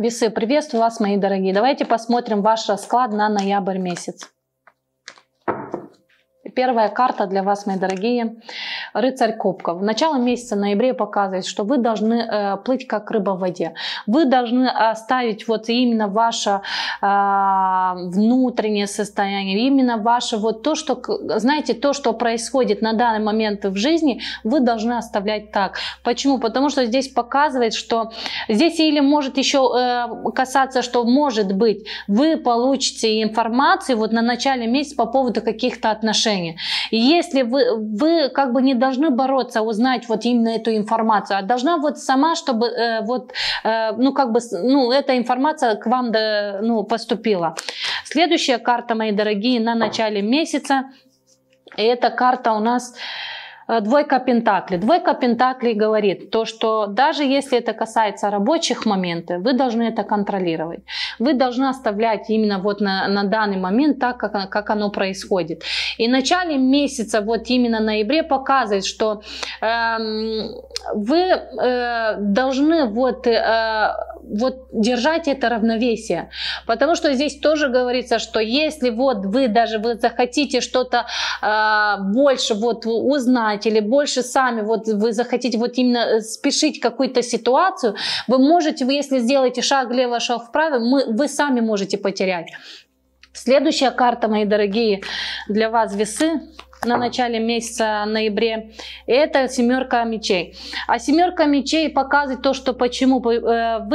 Весы, приветствую вас, мои дорогие. Давайте посмотрим ваш расклад на ноябрь месяц. Первая карта для вас, мои дорогие, рыцарь кубков. Начало месяца, ноября, показывает, что вы должны плыть как рыба в воде. Вы должны оставить вот именно ваше внутреннее состояние, именно ваше вот то, что, знаете, то, что происходит на данный момент в жизни, вы должны оставлять так. Почему? Потому что здесь показывает, что здесь или может еще касаться, что может быть, вы получите информацию вот на начале месяца по поводу каких-то отношений. И если вы как бы не должны бороться, узнать вот именно эту информацию, а должна вот сама, чтобы эта информация к вам поступила. Следующая карта, мои дорогие, на начале месяца. И эта карта у нас двойка пентаклей. Двойка пентаклей говорит то, что даже если это касается рабочих моментов, вы должны это контролировать. Вы должны оставлять именно вот на данный момент так, как оно происходит. И в начале месяца, вот именно ноябре, показывает, что вы должны вот держать это равновесие. Потому что здесь тоже говорится, что если вот вы даже захотите что-то больше вот узнать, или больше сами вот вы захотите вот именно спешить какую-то ситуацию, вы можете, если сделаете шаг влево, шаг вправо, вы сами можете потерять. Следующая карта, мои дорогие, для вас, весы, на начале месяца ноябре, это семерка мечей. А семерка мечей показывает то, что почему вы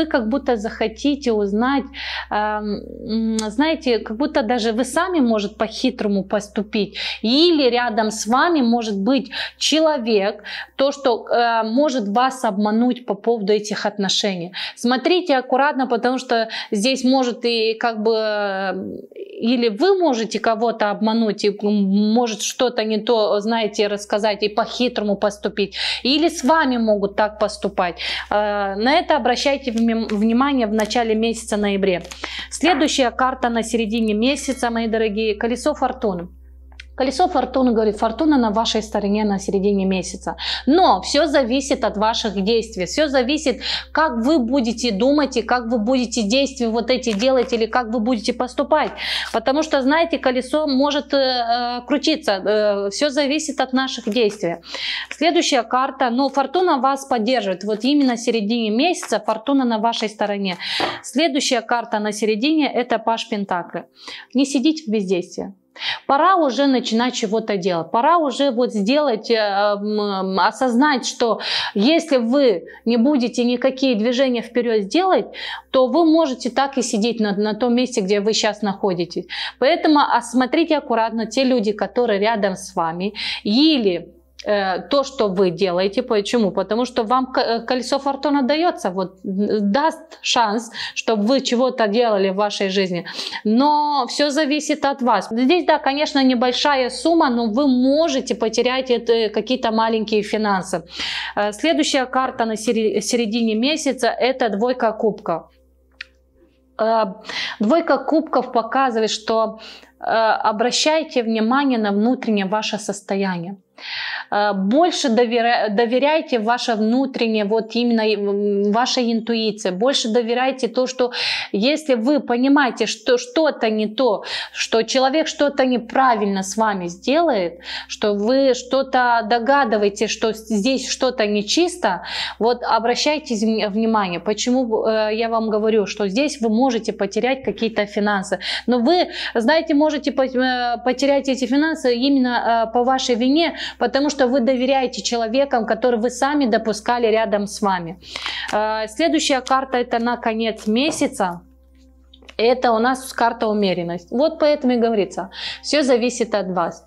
как будто захотите узнать, знаете, как будто даже вы сами, может, по-хитрому поступить, или рядом с вами может быть человек, то, что может вас обмануть по поводу этих отношений. Смотрите аккуратно, потому что здесь может и как бы или вы можете кого-то обмануть, и может что-то не то, знаете, рассказать и по-хитрому поступить, или с вами могут так поступать. На это обращайте внимание в начале месяца ноября. Следующая карта на середине месяца, мои дорогие, колесо фортуны. Колесо фортуны говорит, фортуна на вашей стороне на середине месяца. Но все зависит от ваших действий. Все зависит, как вы будете думать и как вы будете действия вот эти делать или как вы будете поступать. Потому что, знаете, колесо может крутиться. Все зависит от наших действий. Следующая карта. Но фортуна вас поддерживает. Вот именно в середине месяца фортуна на вашей стороне. Следующая карта на середине — это паж пентаклей. Не сидите в бездействии. Пора уже начинать чего-то делать. Пора уже вот сделать, осознать, что если вы не будете никакие движения вперед делать, то вы можете так и сидеть на том месте, где вы сейчас находитесь. Поэтому осмотрите аккуратно те люди, которые рядом с вами, или то, что вы делаете. Почему? Потому что вам колесо фортуны дается, вот, даст шанс, чтобы вы чего-то делали в вашей жизни. Но все зависит от вас. Здесь, да, конечно, небольшая сумма, но вы можете потерять какие-то маленькие финансы. Следующая карта на середине месяца — это двойка кубков. Двойка кубков показывает, что обращайте внимание на внутреннее ваше состояние. Больше доверяйте ваше внутреннее, вот именно вашей интуиции. Больше доверяйте то, что если вы понимаете, что что-то не то, что человек что-то неправильно с вами сделает, что вы что-то догадываетесь, что здесь что-то нечисто, вот обращайте внимание. Почему я вам говорю, что здесь вы можете потерять какие-то финансы. Но вы, знаете, можете потерять эти финансы именно по вашей вине, потому что вы доверяете человекам, которые вы сами допускали рядом с вами. Следующая карта — это на конец месяца. Это у нас карта умеренность. Вот поэтому и говорится, все зависит от вас.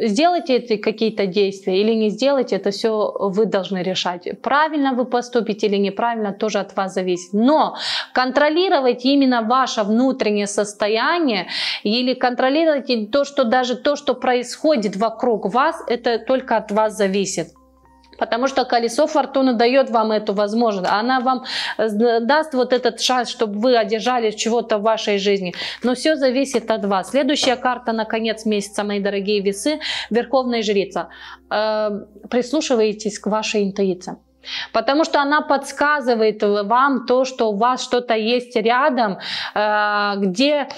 Сделайте какие-то действия или не сделайте, это все вы должны решать. Правильно вы поступите или неправильно, тоже от вас зависит. Но контролировать именно ваше внутреннее состояние или контролировать то, что даже то, что происходит вокруг вас, это только от вас зависит. Потому что колесо фортуны дает вам эту возможность. Она вам даст вот этот шанс, чтобы вы одержали чего-то в вашей жизни. Но все зависит от вас. Следующая карта на конец месяца, мои дорогие весы, Верховная жрица. Прислушивайтесь к вашей интуиции. Потому что она подсказывает вам то, что у вас что-то есть рядом, где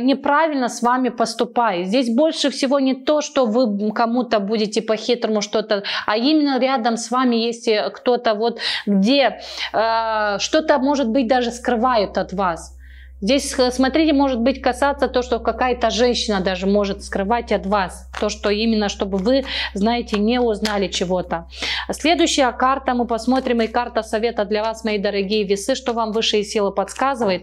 неправильно с вами поступает. Здесь больше всего не то, что вы кому-то будете по-хитрому что-то, а именно рядом с вами есть кто-то, вот, где что-то, может быть, даже скрывают от вас. Здесь, смотрите, может быть касаться то, что какая-то женщина даже может скрывать от вас. То, что именно, чтобы вы, знаете, не узнали чего-то. Следующая карта, мы посмотрим, и карта совета для вас, мои дорогие весы, что вам высшие силы подсказывает.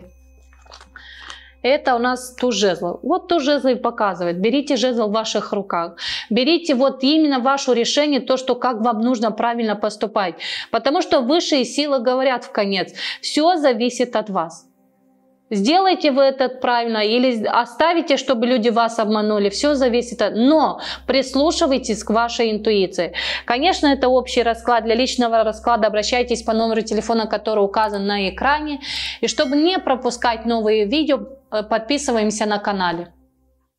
Это у нас туз жезлов. Вот туз жезлов и показывает. Берите жезл в ваших руках. Берите вот именно ваше решение, то, что как вам нужно правильно поступать. Потому что высшие силы говорят в конец, все зависит от вас. Сделайте вы это правильно или оставите, чтобы люди вас обманули. Все зависит от... Но прислушивайтесь к вашей интуиции. Конечно, это общий расклад. Для личного расклада обращайтесь по номеру телефона, который указан на экране. И чтобы не пропускать новые видео, подписываемся на канале.